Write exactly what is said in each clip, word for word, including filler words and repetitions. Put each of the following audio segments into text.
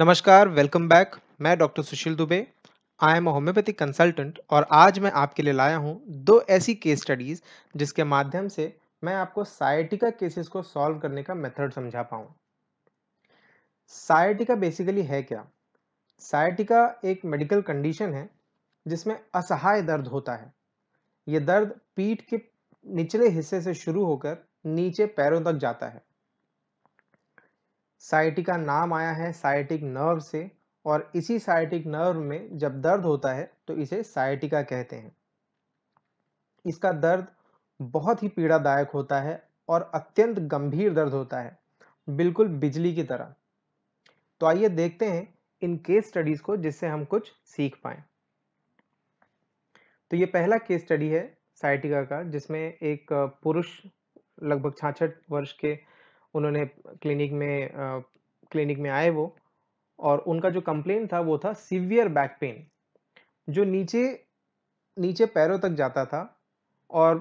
नमस्कार, welcome back. मैं doctor Sushil Dubey, I am homeopathic consultant, और आज मैं आपके लिए लाया हूं दो ऐसी केस स्टडीज़ जिसके माध्यम से मैं आपको साइटिका केसेस को सॉल्व करने का मेथड समझा पाऊं। साइटिका बेसिकली है क्या? साइटिका एक मेडिकल कंडीशन है जिसमें असहाय दर्द होता है। ये दर्द पीठ के निचले हिस्से से शुरू होकर नीचे पैरों तक जाता है। साइटिका नाम आया है साइटिक नर्व से, और इसी साइटिक नर्व में जब दर्द होता है तो इसे साइटिका कहते हैं। इसका दर्द बहुत ही पीड़ादायक होता है और अत्यंत गंभीर दर्द होता है, बिल्कुल बिजली की तरह। तो आइए देखते हैं इन केस स्टडीज को, जिससे हम कुछ सीख पाएं। तो ये पहला केस स्टडी है साइटिका का, जिसमें एक पुरुष लगभग छाछठ वर्ष के, उन्होंने क्लिनिक में आ, क्लिनिक में आए वो, और उनका जो कंप्लेन था वो था सीवियर बैक पेन, जो नीचे नीचे पैरों तक जाता था। और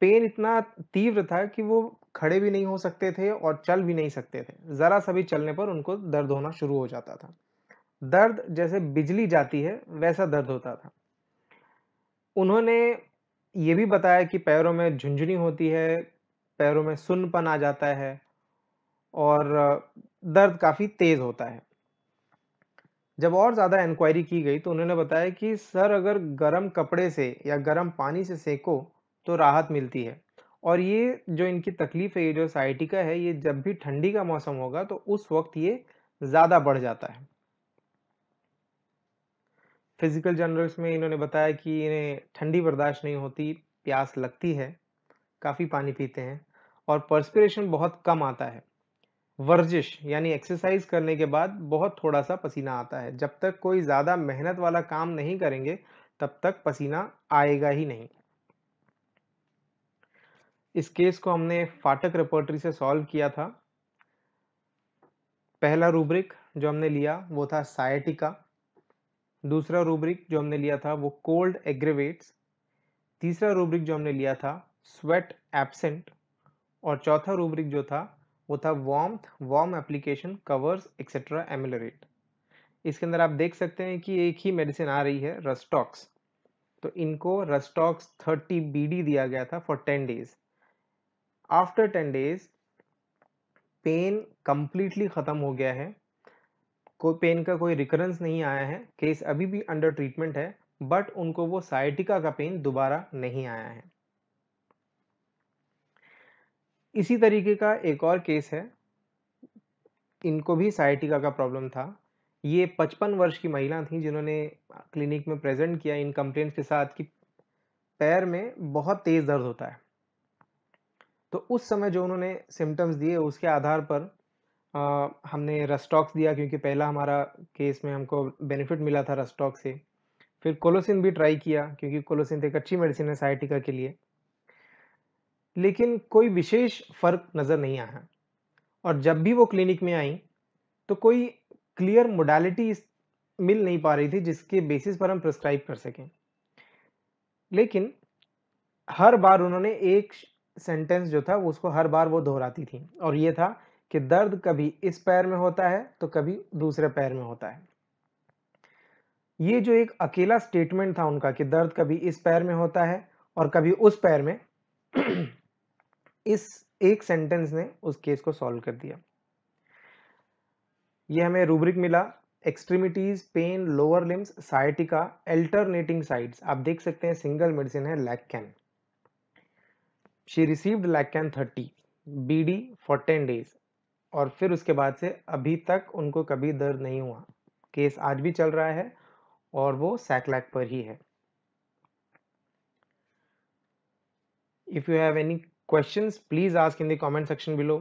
पेन इतना तीव्र था कि वो खड़े भी नहीं हो सकते थे और चल भी नहीं सकते थे। ज़रा सा भी चलने पर उनको दर्द होना शुरू हो जाता था। दर्द जैसे बिजली जाती है वैसा दर्द होता था। उन्होंने ये भी बताया कि पैरों में झुनझुनी होती है, पैरों में सुन्नपन आ जाता है और दर्द काफ़ी तेज़ होता है। जब और ज़्यादा इंक्वायरी की गई तो उन्होंने बताया कि सर, अगर गर्म कपड़े से या गर्म पानी से सेको तो राहत मिलती है। और ये जो इनकी तकलीफ़ है, ये जो साइटिका है, ये जब भी ठंडी का मौसम होगा तो उस वक्त ये ज़्यादा बढ़ जाता है। फिजिकल जर्नल्स में इन्होंने बताया कि इन्हें ठंडी बर्दाश्त नहीं होती, प्यास लगती है, काफ़ी पानी पीते हैं, और पर्सपिरेशन बहुत कम आता है। वर्जिश यानी एक्सरसाइज करने के बाद बहुत थोड़ा सा पसीना आता है। जब तक कोई ज़्यादा मेहनत वाला काम नहीं करेंगे तब तक पसीना आएगा ही नहीं। इस केस को हमने फाटक रेपर्टरी से सॉल्व किया था। पहला रूब्रिक जो हमने लिया वो था साइटिका। दूसरा रूब्रिक जो हमने लिया था वो कोल्ड एग्रेवेट्स। तीसरा रूब्रिक जो हमने लिया था स्वेट एब्सेंट। और चौथा रूब्रिक जो था वो था warmth, warm application, covers etcetera ameliorate. इसके अंदर आप देख सकते हैं कि एक ही मेडिसिन आ रही है, रस टॉक्स। तो इनको रस टॉक्स थर्टी बी डी दिया गया था for ten days. After ten days pain completely ख़त्म हो गया है, कोई पेन का कोई रिकरेंस नहीं आया है। केस अभी भी अंडर ट्रीटमेंट है, बट उनको वो साइटिका का पेन दोबारा नहीं आया है। इसी तरीके का एक और केस है, इनको भी साइटिका का प्रॉब्लम था। ये पचपन वर्ष की महिला थी जिन्होंने क्लिनिक में प्रेजेंट किया इन कंप्लेंट्स के साथ कि पैर में बहुत तेज़ दर्द होता है। तो उस समय जो उन्होंने सिम्टम्स दिए उसके आधार पर आ, हमने रस्टॉक्स दिया, क्योंकि पहला हमारा केस में हमको बेनिफिट मिला था रस्टॉक्स से। फिर कोलोसिन भी ट्राई किया, क्योंकि कोलोसिन एक अच्छी मेडिसिन है साइटिका के लिए, लेकिन कोई विशेष फ़र्क नज़र नहीं आया। और जब भी वो क्लिनिक में आई तो कोई क्लियर मोडालिटी मिल नहीं पा रही थी जिसके बेसिस पर हम प्रिस्क्राइब कर सकें। लेकिन हर बार उन्होंने एक सेंटेंस जो था उसको हर बार वो दोहराती थी, और ये था कि दर्द कभी इस पैर में होता है तो कभी दूसरे पैर में होता है। ये जो एक अकेला स्टेटमेंट था उनका कि दर्द कभी इस पैर में होता है और कभी उस पैर में, इस एक सेंटेंस ने उस केस को सॉल्व कर दिया। यह हमें रूब्रिक मिला, extremities pain, lower limbs, sciatica, alternating sides. आप देख सकते हैं सिंगल मेडिसिन है, lac can. She received lac can thirty B D for ten days, और फिर उसके बाद से अभी तक उनको कभी दर्द नहीं हुआ। केस आज भी चल रहा है और वो सैकलैक पर ही है। If you have any questions, please ask in the comment section below.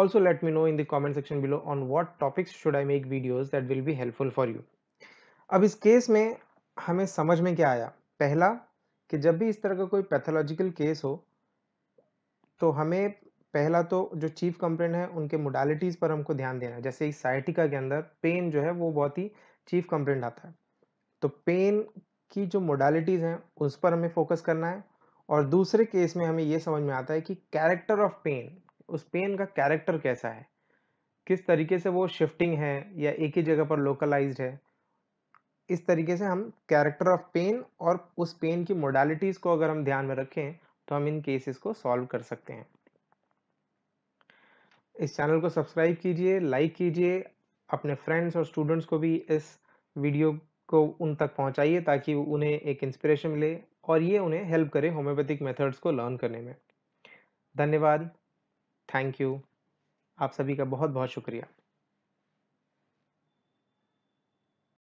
Also let me know in the comment section below on what topics should I make videos that will be helpful for you. अब इस case में हमें समझ में क्या आया? पहला, कि जब भी इस तरह का कोई पैथोलॉजिकल केस हो तो हमें पहला तो जो चीफ कंप्लेंट है उनके मोडालिटीज़ पर हमको ध्यान देना है। जैसे इस साइटिका के अंदर पेन जो है वो बहुत ही चीफ कंप्लेंट आता है, तो पेन की जो मोडालिटीज़ हैं उस पर हमें फोकस करना है। और दूसरे केस में हमें ये समझ में आता है कि कैरेक्टर ऑफ पेन, उस पेन का कैरेक्टर कैसा है, किस तरीके से वो शिफ्टिंग है या एक ही जगह पर लोकलाइज्ड है। इस तरीके से हम कैरेक्टर ऑफ पेन और उस पेन की मोडालिटीज़ को अगर हम ध्यान में रखें तो हम इन केसेस को सॉल्व कर सकते हैं। इस चैनल को सब्सक्राइब कीजिए, लाइक कीजिए, अपने फ्रेंड्स और स्टूडेंट्स को भी इस वीडियो को उन तक पहुंचाइए ताकि उन्हें एक इंस्पिरेशन मिले और ये उन्हें हेल्प करे होम्योपैथिक मेथड्स को लर्न करने में। धन्यवाद, थैंक यू, आप सभी का बहुत बहुत शुक्रिया।